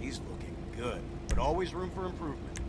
She's looking good, but always room for improvement.